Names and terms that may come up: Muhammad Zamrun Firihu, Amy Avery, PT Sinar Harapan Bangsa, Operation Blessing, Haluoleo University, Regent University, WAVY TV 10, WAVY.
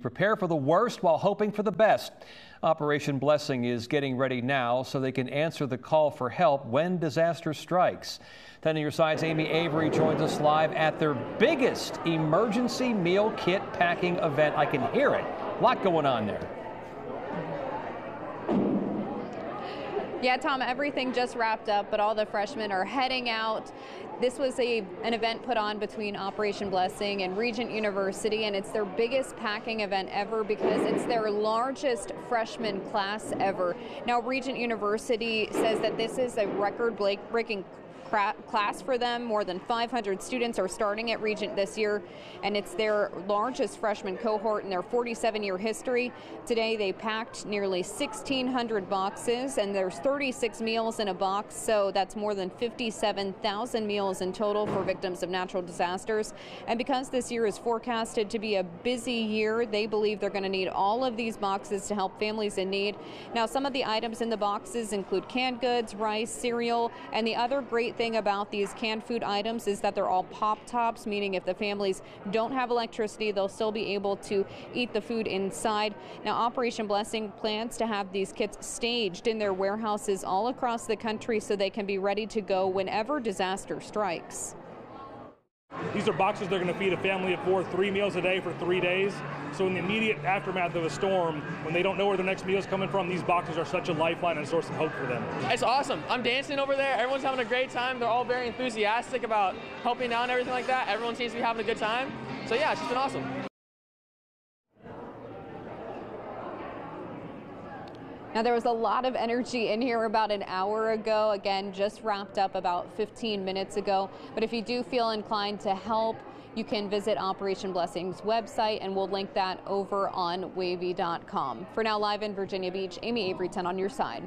You prepare for the worst while hoping for the best. Operation Blessing is getting ready now so they can answer the call for help when disaster strikes. 10 on your side's Amy Avery joins us live at their biggest emergency meal kit packing event. I can hear it. A lot going on there. Yeah, Tom, everything just wrapped up, but all the freshmen are heading out. This was an event put on between Operation Blessing and Regent University, and it's their biggest packing event ever because it's their largest freshman class ever. Now, Regent University says that this is a record-breaking class for them. More than 500 students are starting at Regent this year, and it's their largest freshman cohort in their 47-year history. Today they packed nearly 1,600 boxes, and there's 36 meals in a box, so that's more than 57,000 meals in total for victims of natural disasters. And because this year is forecasted to be a busy year, they believe they're going to need all of these boxes to help families in need. Now, some of the items in the boxes include canned goods, rice, cereal, and the other great thing about these canned food items is that they're all pop-tops, meaning if the families don't have electricity, they'll still be able to eat the food inside. Now, Operation Blessing plans to have these kits staged in their warehouses all across the country so they can be ready to go whenever disaster strikes. These are boxes they're going to feed a family of four, 3 meals a day for 3 days. So in the immediate aftermath of a storm, when they don't know where their next meal is coming from, these boxes are such a lifeline and a source of hope for them. It's awesome. I'm dancing over there. Everyone's having a great time. They're all very enthusiastic about helping out and everything like that. Everyone seems to be having a good time. So yeah, it's just been awesome. Now, there was a lot of energy in here about an hour ago. Again, just wrapped up about 15 minutes ago. But if you do feel inclined to help, you can visit Operation Blessing's website, and we'll link that over on WAVY.com. For now, live in Virginia Beach, Amy Avery, 10 on your side.